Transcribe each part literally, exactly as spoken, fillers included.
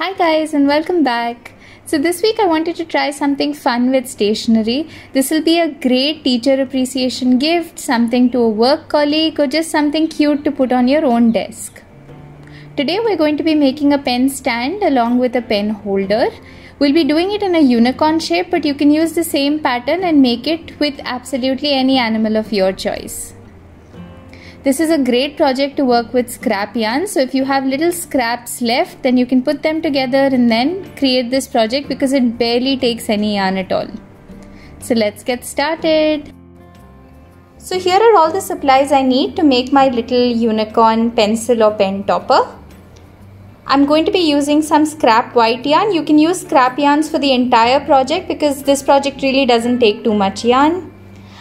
Hi guys and welcome back. So this week I wanted to try something fun with stationery. This will be a great teacher appreciation gift, something to a work colleague, or just something cute to put on your own desk. Today we're going to be making a pen stand along with a pen holder. We'll be doing it in a unicorn shape, but you can use the same pattern and make it with absolutely any animal of your choice. This is a great project to work with scrap yarn, so if you have little scraps left then you can put them together and then create this project because it barely takes any yarn at all. So let's get started. So here are all the supplies I need to make my little unicorn pencil or pen topper. I'm going to be using some scrap white yarn. You can use scrap yarns for the entire project because this project really doesn't take too much yarn.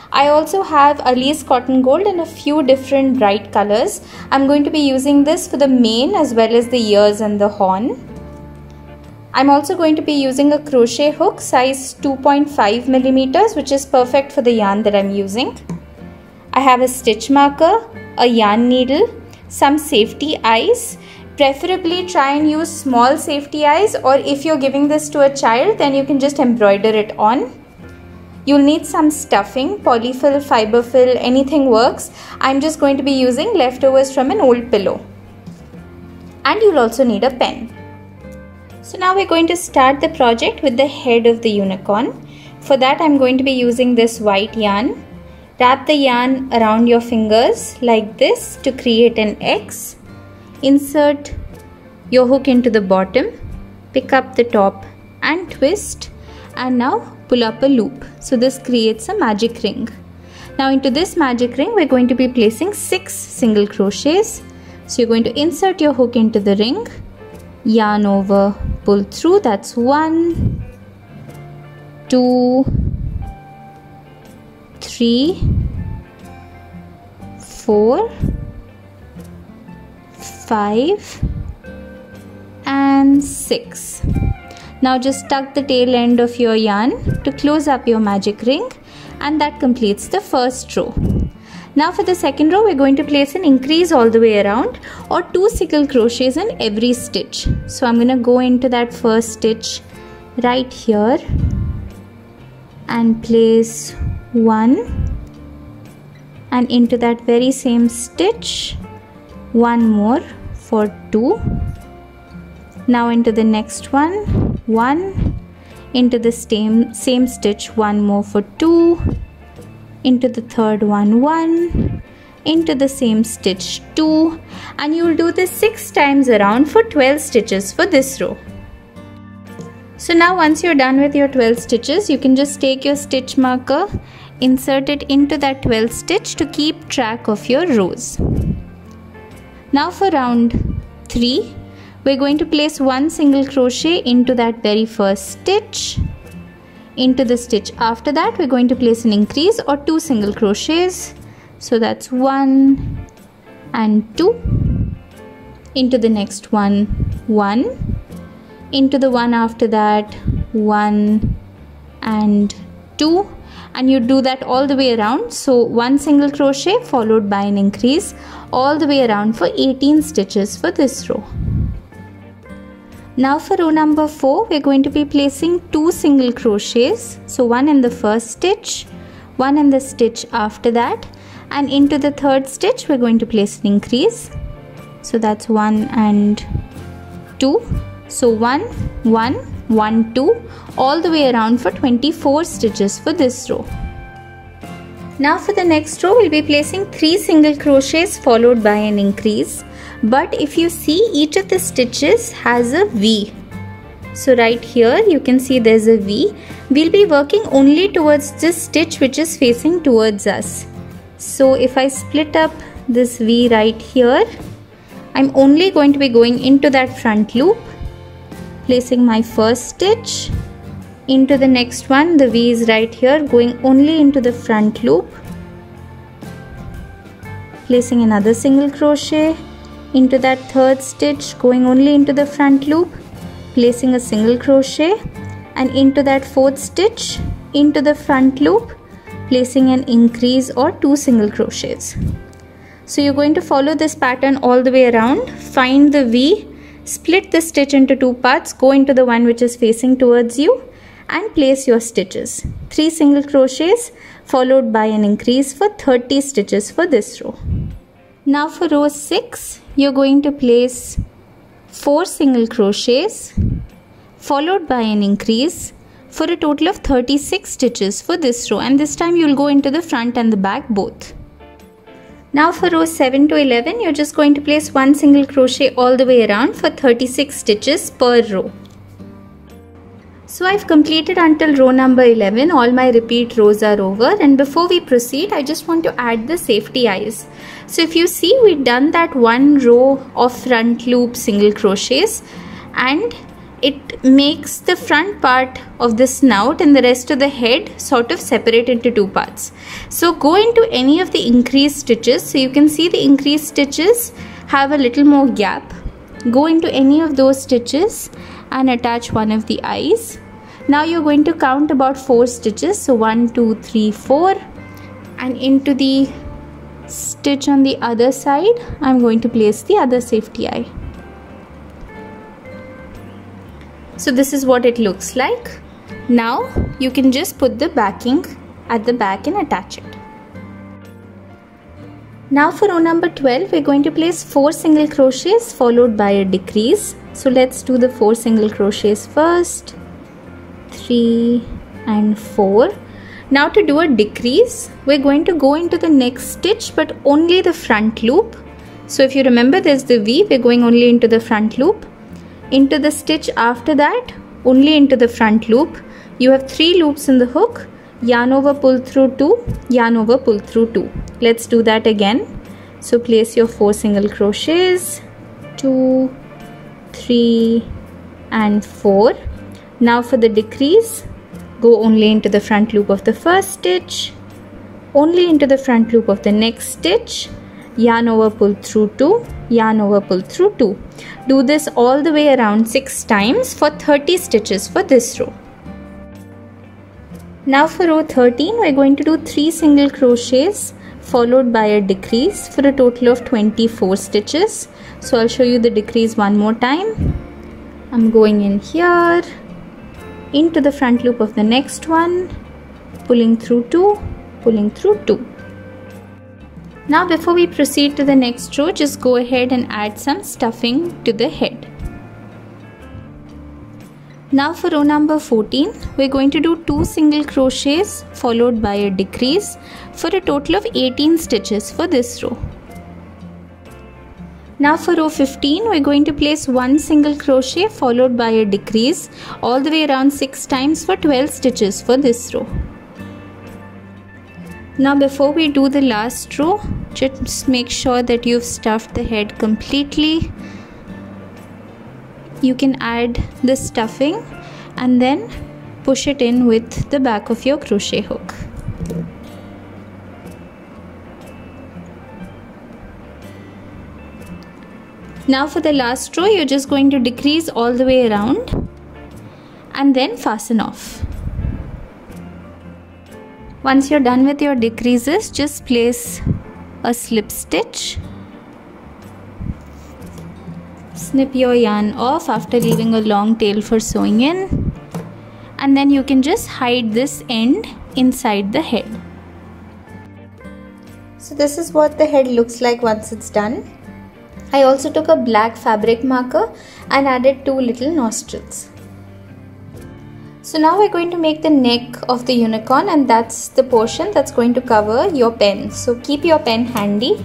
I also have Alize Cotton Gold and a few different bright colors. I'm going to be using this for the mane as well as the ears and the horn. I'm also going to be using a crochet hook size two point five millimeters, which is perfect for the yarn that I'm using. I have a stitch marker, a yarn needle, some safety eyes. Preferably try and use small safety eyes, or if you're giving this to a child then you can just embroider it on. You'll need some stuffing, polyfill, fiberfill, anything works. I'm just going to be using leftovers from an old pillow. And you'll also need a pen. So now we're going to start the project with the head of the unicorn. For that I'm going to be using this white yarn. Wrap the yarn around your fingers like this to create an X. Insert your hook into the bottom, pick up the top and twist, and now pull up a loop. So this creates a magic ring. Now into this magic ring we're going to be placing six single crochets. So you're going to insert your hook into the ring, yarn over, pull through, that's one, two, three, four, five, and six. Now just tuck the tail end of your yarn to close up your magic ring, and that completes the first row. Now for the second row we're going to place an increase all the way around, or two single crochets in every stitch. So I'm going to go into that first stitch right here and place one, and into that very same stitch one more for two. Now into the next one, one, into the same same stitch one more for two, into the third one, one, into the same stitch two, and you will do this six times around for twelve stitches for this row. So now once you're done with your twelve stitches, you can just take your stitch marker, insert it into that twelfth stitch to keep track of your rows. Now for round three, we're going to place one single crochet into that very first stitch. Into the stitch after that we're going to place an increase or two single crochets. So that's one and two. Into the next one, one. Into the one after that, one and two. And you do that all the way around. So one single crochet followed by an increase all the way around for eighteen stitches for this row. Now for row number four, we're going to be placing two single crochets. So one in the first stitch, one in the stitch after that, and into the third stitch we're going to place an increase. So that's one and two. So one, one, one, two, all the way around for twenty-four stitches for this row. Now for the next row we'll be placing three single crochets followed by an increase. But if you see, each of the stitches has a V. So right here you can see there's a V. We'll be working only towards this stitch which is facing towards us. So if I split up this V right here, I'm only going to be going into that front loop, placing my first stitch. Into the next one, the V is right here, going only into the front loop, placing another single crochet. Into that third stitch, going only into the front loop, placing a single crochet, and into that fourth stitch, into the front loop, placing an increase or two single crochets. So you're going to follow this pattern all the way around, find the V, Split this stitch into two parts, go into the one which is facing towards you and place your stitches. Three single crochets followed by an increase for thirty stitches for this row. Now for row six, you're going to place four single crochets followed by an increase for a total of thirty-six stitches for this row, and this time you'll go into the front and the back both. Now for row seven to eleven, you're just going to place one single crochet all the way around for thirty-six stitches per row. So I've completed until row number eleven, all my repeat rows are over, and before we proceed I just want to add the safety eyes. So if you see, we've done that one row of front loop single crochets and it makes the front part of the snout and the rest of the head sort of separate into two parts. So go into any of the increased stitches, so you can see the increased stitches have a little more gap. Go into any of those stitches and attach one of the eyes. Now you're going to count about four stitches, so one, two, three, four, and into the stitch on the other side I'm going to place the other safety eye. So this is what it looks like. Now you can just put the backing at the back and attach it. Now for row number twelve, we're going to place four single crochets followed by a decrease. So let's do the four single crochets first, three and four. Now to do a decrease, we're going to go into the next stitch but only the front loop. So if you remember, there's the V, we're going only into the front loop. Into the stitch after that, only into the front loop. You have three loops in the hook, yarn over, pull through two, yarn over, pull through two. Let's do that again. So place your four single crochets, two, three and four. Now for the decrease, go only into the front loop of the first stitch, only into the front loop of the next stitch, yarn over, pull through two, yarn over, pull through two. Do this all the way around six times for thirty stitches for this row. Now for row thirteen, we're going to do three single crochets followed by a decrease for a total of twenty-four stitches. So I'll show you the decrease one more time. I'm going in here, into the front loop of the next one, pulling through two, pulling through two. Now before we proceed to the next row, just go ahead and add some stuffing to the head. Now for row number fourteen, we're going to do two single crochets followed by a decrease for a total of eighteen stitches for this row. Now for row fifteen, we're going to place one single crochet followed by a decrease all the way around six times for twelve stitches for this row. Now before we do the last row, just make sure that you've stuffed the head completely. You can add the stuffing and then push it in with the back of your crochet hook. Now for the last row, you're just going to decrease all the way around and then fasten off. Once you're done with your decreases, just place a slip stitch. Snip your yarn off after leaving a long tail for sewing in, and then you can just hide this end inside the head. So this is what the head looks like once it's done. I also took a black fabric marker and added two little nostrils. So now we're going to make the neck of the unicorn, and that's the portion that's going to cover your pen. So keep your pen handy.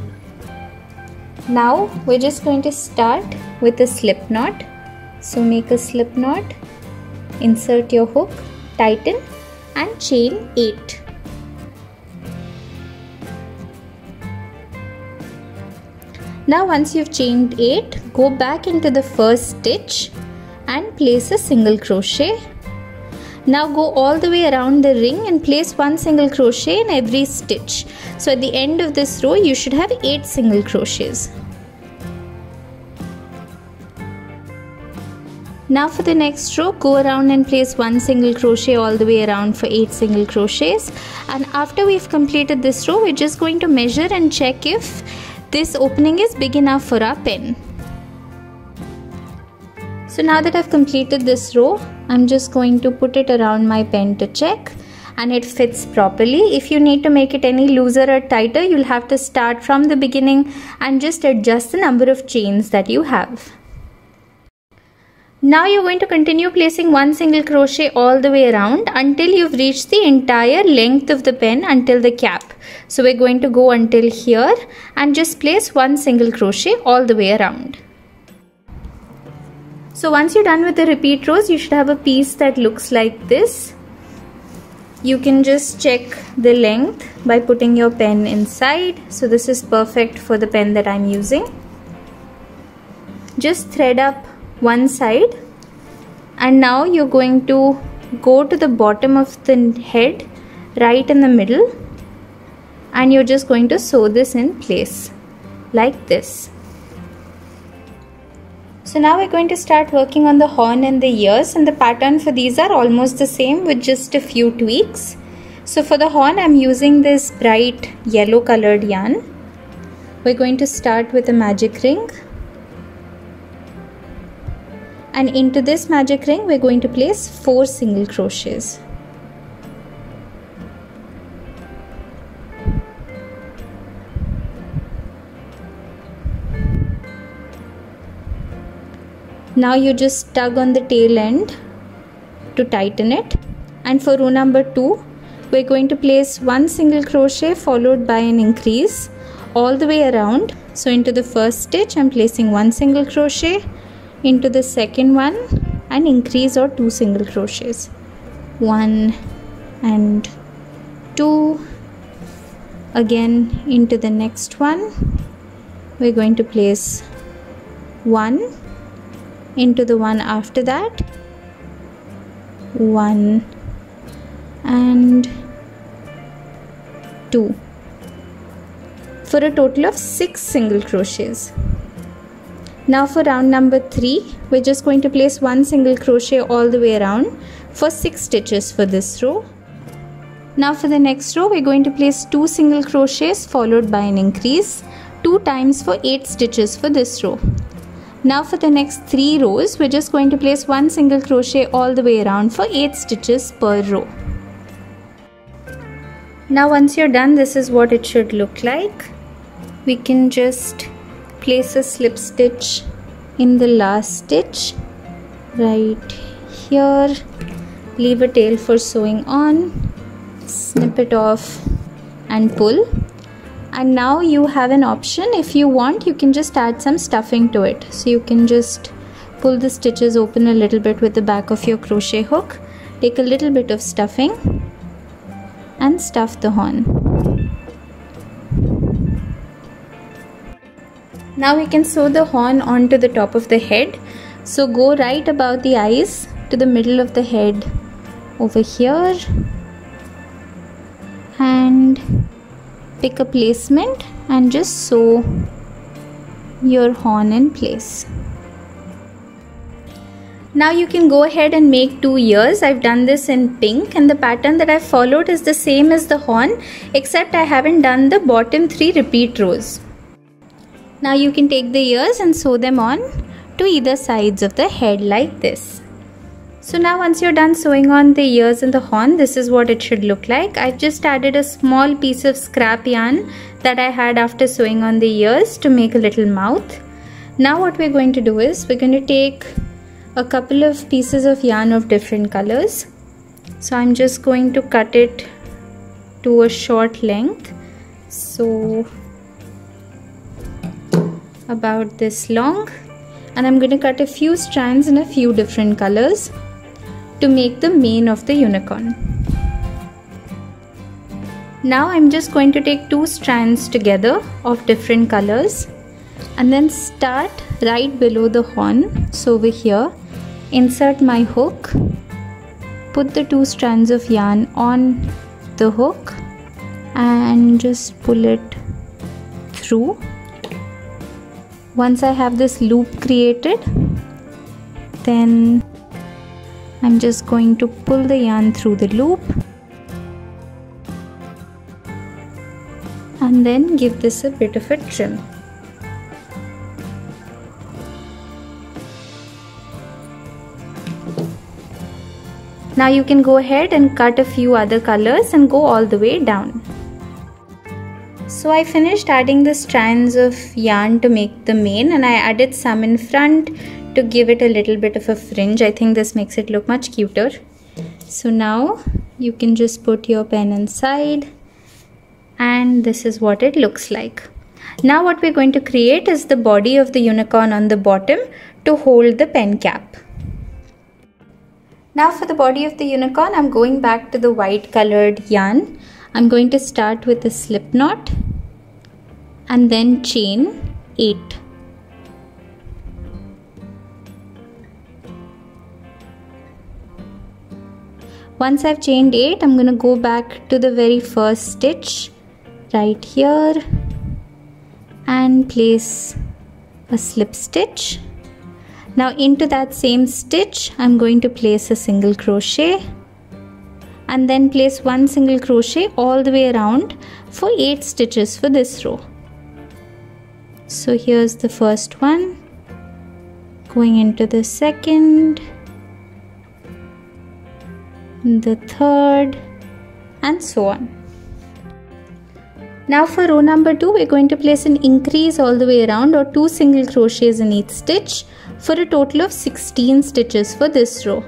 Now we're just going to start with a slip knot. So make a slip knot, insert your hook, tighten and chain eight. Now once you've chained eight, go back into the first stitch and place a single crochet. Now go all the way around the ring and place one single crochet in every stitch. So at the end of this row, you should have eight single crochets. Now for the next row, go around and place one single crochet all the way around for eight single crochets. And after we've completed this row, we're just going to measure and check if this opening is big enough for our pen. So now that I've completed this row, I'm just going to put it around my pen to check, and it fits properly. If you need to make it any looser or tighter, you'll have to start from the beginning and just adjust the number of chains that you have. Now you're going to continue placing one single crochet all the way around until you've reached the entire length of the pen until the cap. So we're going to go until here and just place one single crochet all the way around. So once you're done with the repeat rows, you should have a piece that looks like this. You can just check the length by putting your pen inside. So this is perfect for the pen that I'm using. Just thread up one side, and now you're going to go to the bottom of the head right in the middle, and you're just going to sew this in place like this. So now we're going to start working on the horn and the ears, and the pattern for these are almost the same with just a few tweaks. So for the horn, I'm using this bright yellow colored yarn. We're going to start with a magic ring, and into this magic ring we're going to place four single crochets. Now you just tug on the tail end to tighten it, and for row number two we're going to place one single crochet followed by an increase all the way around. So into the first stitch I'm placing one single crochet, into the second one an increase or two single crochets, one and two. Again into the next one we're going to place one, into the one after that one and two, for a total of six single crochets. Now for round number three we're just going to place one single crochet all the way around for six stitches for this row. Now for the next row we're going to place two single crochets followed by an increase two times for eight stitches for this row. Now for the next three rows we're just going to place one single crochet all the way around for eight stitches per row. Now once you're done, this is what it should look like. We can just place a slip stitch in the last stitch right here, leave a tail for sewing on, snip it off and pull. And now you have an option. If you want, you can just add some stuffing to it. So you can just pull the stitches open a little bit with the back of your crochet hook, take a little bit of stuffing and stuff the horn. Now we can sew the horn onto the top of the head. So go right about the eyes to the middle of the head over here, and pick a placement and just sew your horn in place. Now you can go ahead and make two ears. I've done this in pink, and the pattern that I've followed is the same as the horn, except I haven't done the bottom three repeat rows. Now you can take the ears and sew them on to either sides of the head like this. So now once you're done sewing on the ears and the horn, this is what it should look like. I've just added a small piece of scrap yarn that I had after sewing on the ears to make a little mouth. Now what we're going to do is we're going to take a couple of pieces of yarn of different colors. So I'm just going to cut it to a short length, so about this long, and I'm going to cut a few strands in a few different colors to make the mane of the unicorn. Now I'm just going to take two strands together of different colors and then start right below the horn. So over here, insert my hook, put the two strands of yarn on the hook and just pull it through. Once I have this loop created, then I'm just going to pull the yarn through the loop and then give this a bit of a trim. Now you can go ahead and cut a few other colors and go all the way down. So I finished adding the strands of yarn to make the mane, and I added some in front to give it a little bit of a fringe. I think this makes it look much cuter. So now you can just put your pen inside, and this is what it looks like. Now what we're going to create is the body of the unicorn on the bottom to hold the pen cap. Now for the body of the unicorn, I'm going back to the white colored yarn. I'm going to start with a slip knot and then chain eight. Once I've chained eight, I'm going to go back to the very first stitch right here and place a slip stitch. Now into that same stitch, I'm going to place a single crochet and then place one single crochet all the way around for eight stitches for this row. So here's the first one, going into the second, the third, and so on. Now for row number two, we're going to place an increase all the way around, or two single crochets in each stitch, for a total of sixteen stitches for this row.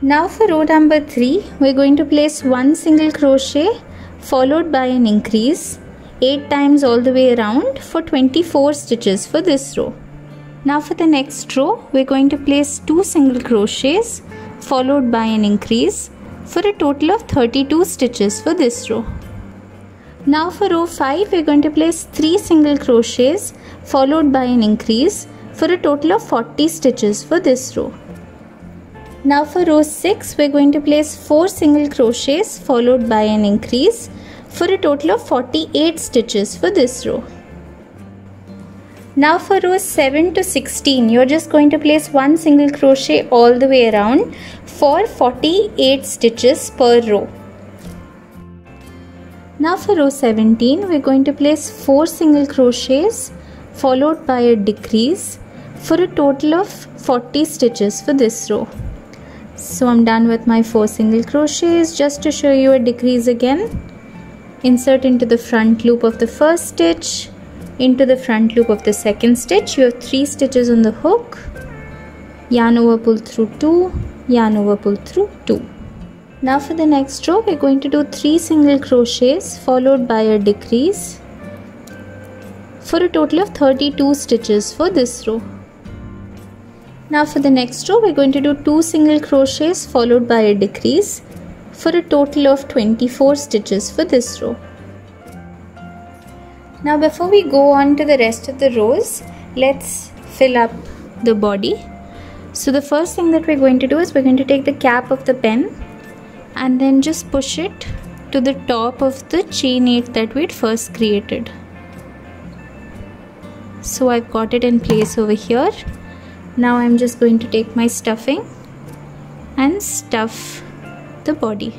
Now for row number three, we're going to place one single crochet followed by an increase eight times all the way around for twenty-four stitches for this row. Now for the next row, we're going to place two single crochets followed by an increase for a total of thirty-two stitches for this row. Now for row five, we're going to place three single crochets followed by an increase for a total of forty stitches for this row. Now for row six, we're going to place four single crochets followed by an increase for a total of forty-eight stitches for this row. Now for rows seven to sixteen, you're just going to place one single crochet all the way around for forty-eight stitches per row. Now for row seventeen, we're going to place four single crochets followed by a decrease for a total of forty stitches for this row. So I'm done with my four single crochets. Just to show you a decrease again, insert into the front loop of the first stitch, into the front loop of the second stitch. You have three stitches on the hook, yarn over, pull through two, yarn over, pull through two. Now for the next row, we're going to do three single crochets followed by a decrease for a total of thirty-two stitches for this row. Now for the next row, we're going to do two single crochets followed by a decrease for a total of twenty-four stitches for this row. Now before we go on to the rest of the rows, let's fill up the body. So the first thing that we're going to do is we're going to take the cap of the pen and then just push it to the top of the chain eight that we'd first created. So I've got it in place over here. Now I'm just going to take my stuffing and stuff the body.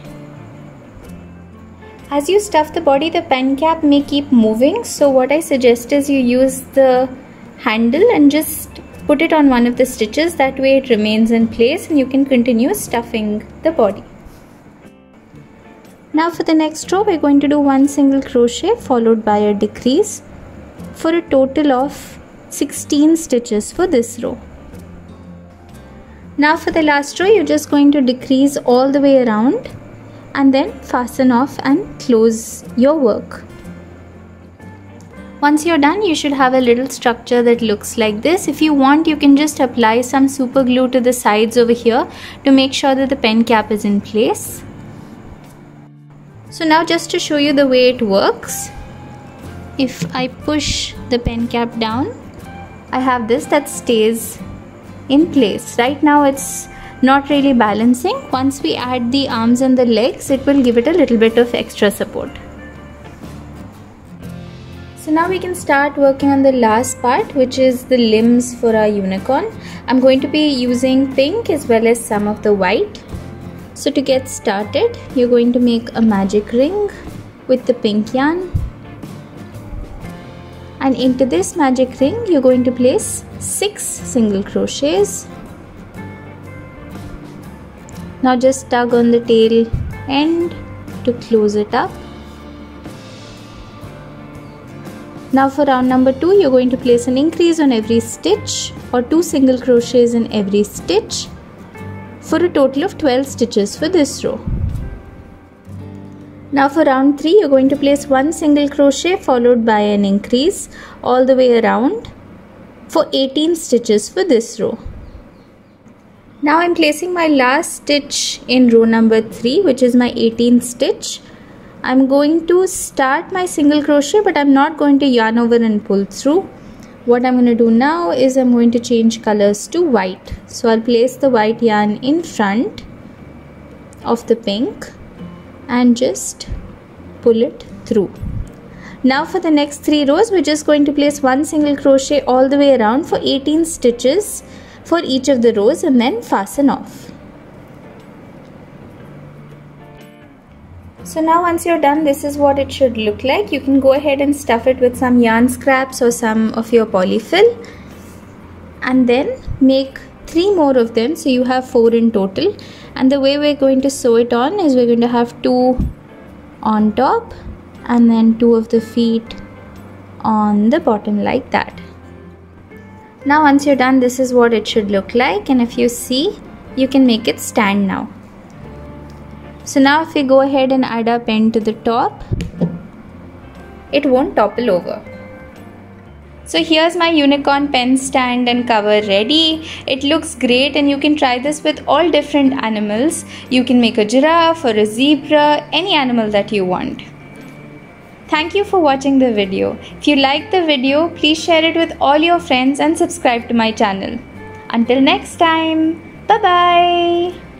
As you stuff the body, the pen cap may keep moving, so what I suggest is you use the handle and just put it on one of the stitches. That way it remains in place and you can continue stuffing the body. Now for the next row, we're going to do one single crochet followed by a decrease for a total of sixteen stitches for this row. Now for the last row, you're just going to decrease all the way around and then fasten off and close your work. Once you're done, you should have a little structure that looks like this. If you want, you can just apply some super glue to the sides over here to make sure that the pen cap is in place. So now just to show you the way it works, if I push the pen cap down, I have this that stays in place. Right now it's not really balancing. Once we add the arms and the legs, it will give it a little bit of extra support. So now we can start working on the last part, which is the limbs for our unicorn. I'm going to be using pink as well as some of the white. So to get started, you're going to make a magic ring with the pink yarn, and into this magic ring you're going to place six single crochets Now just tug on the tail end to close it up. Now for round number two, you're going to place an increase on every stitch or two single crochets in every stitch for a total of twelve stitches for this row. Now for round three, you're going to place one single crochet followed by an increase all the way around for eighteen stitches for this row. Now I'm placing my last stitch in row number three, which is my eighteenth stitch. I'm going to start my single crochet, but I'm not going to yarn over and pull through. What I'm going to do now is I'm going to change colors to white. So I'll place the white yarn in front of the pink and just pull it through. Now for the next three rows, we're just going to place one single crochet all the way around for eighteen stitches for each of the rows and then fasten off. So now once you're done, this is what it should look like. You can go ahead and stuff it with some yarn scraps or some of your polyfill and then make three more of them, so you have four in total. And the way we're going to sew it on is we're going to have two on top and then two of the feet on the bottom like that. Now once you're done, this is what it should look like, and if you see, you can make it stand now. So now if we go ahead and add our pen to the top, it won't topple over. So here's my unicorn pen stand and cover ready. It looks great, and you can try this with all different animals. You can make a giraffe or a zebra, any animal that you want. Thank you for watching the video. If you liked the video, please share it with all your friends and subscribe to my channel. Until next time, bye bye.